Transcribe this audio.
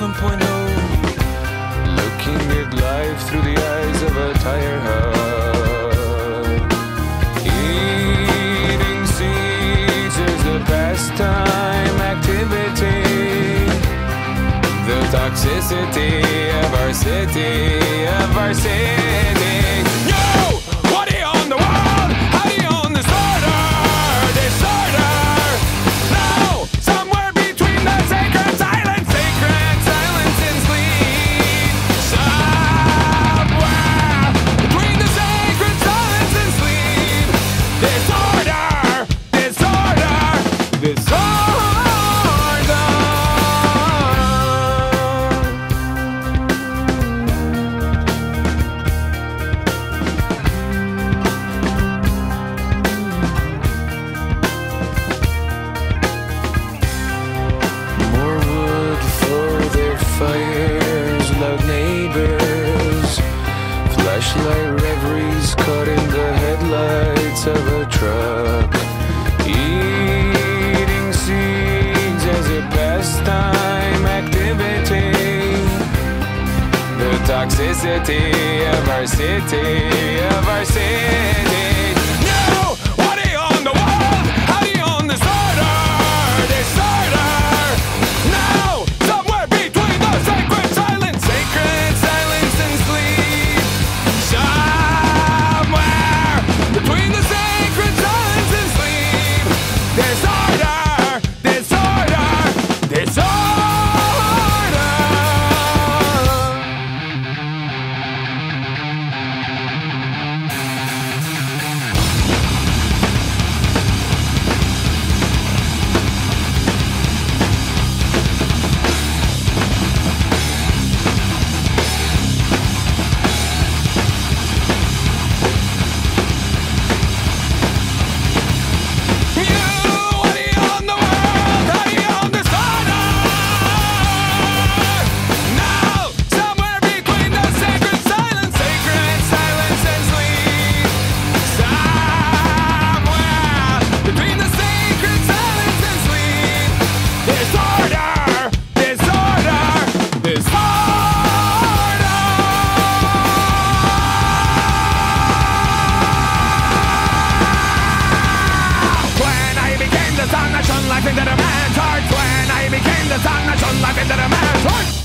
7.0. Looking at life through the eyes of a tire hub. Eating seeds is a pastime activity. The toxicity of our city, of our city. No! What do you own the world? How do you own this order? Disorder! No! Somewhere between the sacred silence and sleep. Somewhere between the sacred silence and sleep. Disorder! Disorder! Disorder! Fires, loud neighbors, flashlight reveries caught in the headlights of a truck. Eating seeds as a pastime activity. The toxicity of our city, of our city. No! What do you own the world? How do you own this order? Disorder! No! Life into the man's heart. When I became the sun, I shone life into the man's heart.